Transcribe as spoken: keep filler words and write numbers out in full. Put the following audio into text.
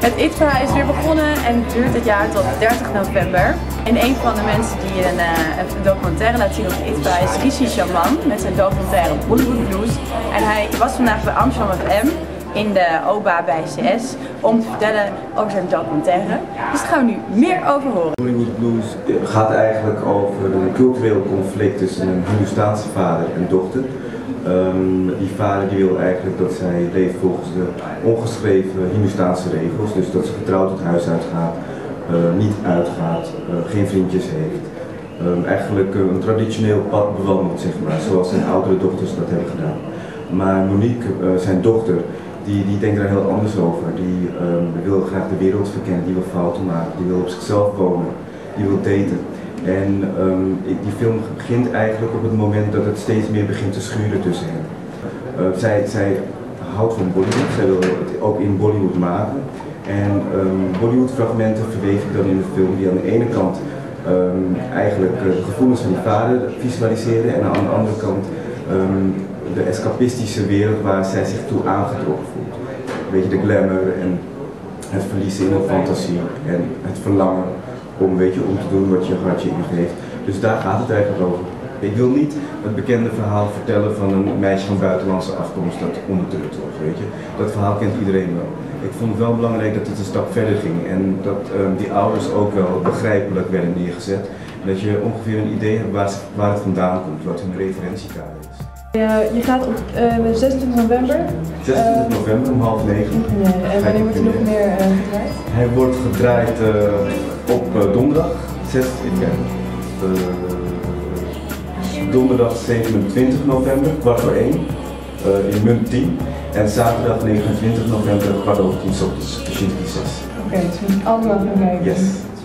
Het I D F A is weer begonnen en duurt dit jaar tot dertig november. En een van de mensen die een, een documentaire laat zien op het I D F A is Rishi Chamman met zijn documentaire Bollywood Blues. En hij was vandaag bij Amsterdam F M in de O B A bij C S om te vertellen over zijn documentaire. Dus daar gaan we nu meer over horen. Bollywood Blues gaat eigenlijk over een cultureel conflict tussen een Hindoestaanse vader en dochter. Um, die vader die wil eigenlijk dat zij leeft volgens de ongeschreven Hindoestaanse regels, dus dat ze getrouwd het huis uitgaat, uh, niet uitgaat, uh, geen vriendjes heeft. Um, eigenlijk een traditioneel pad bewandelt, zeg maar, zoals zijn oudere dochters dat hebben gedaan. Maar Monique, uh, zijn dochter, die, die denkt daar heel anders over. Die um, wil graag de wereld verkennen, die wil fouten maken, die wil op zichzelf wonen, die wil daten. En um, die film begint eigenlijk op het moment dat het steeds meer begint te schuren tussen hen. Uh, zij, zij houdt van Bollywood, zij wil het ook in Bollywood maken. En um, Bollywood fragmenten verweef ik dan in de film die aan de ene kant um, eigenlijk de gevoelens van die vader visualiseren en aan de andere kant um, de escapistische wereld waar zij zich toe aangetrokken voelt. Een beetje de glamour en het verliezen in hun fantasie en het verlangen. Om, weet je, om te doen wat je hartje ingeeft. Dus daar gaat het eigenlijk over. Ik wil niet het bekende verhaal vertellen van een meisje van buitenlandse afkomst dat onderdrukt wordt, weet je. Dat verhaal kent iedereen wel. Ik vond het wel belangrijk dat het een stap verder ging en dat um, die ouders ook wel begrijpelijk werden neergezet. En dat je ongeveer een idee hebt waar, waar het vandaan komt, wat hun referentiekader is. Ja, je gaat op uh, zesentwintig november. zesentwintig november om half negen. Nee, en wanneer wordt er nog meer uh, gedraaid? Hij wordt gedraaid uh, op uh, donderdag. zes, ik, uh, donderdag zevenentwintig november, kwart voor één, uh, in Munt tien. En zaterdag negenentwintig november, kwart over tien, ochtends, dus zes. Oké, dus we moeten allemaal gaan kijken. Yes.